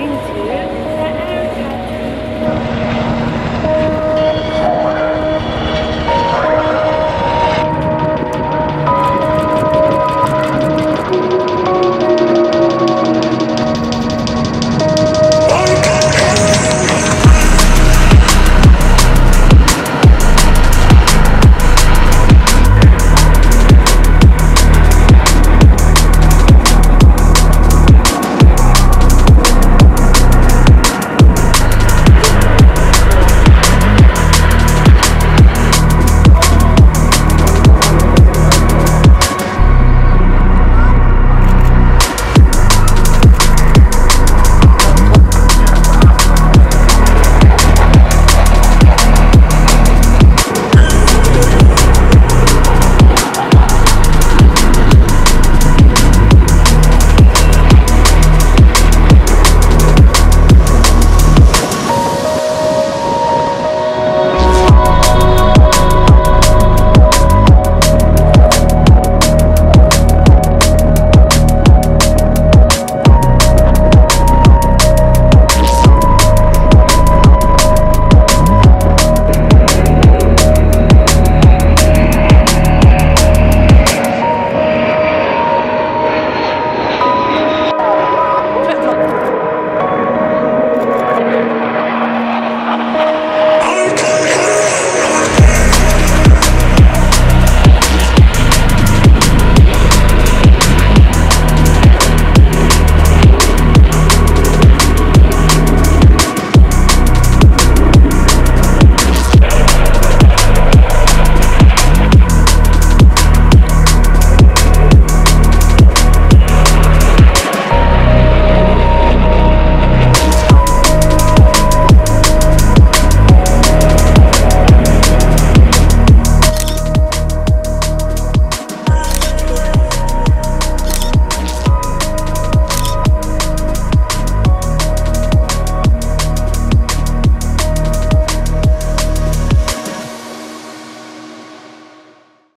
going to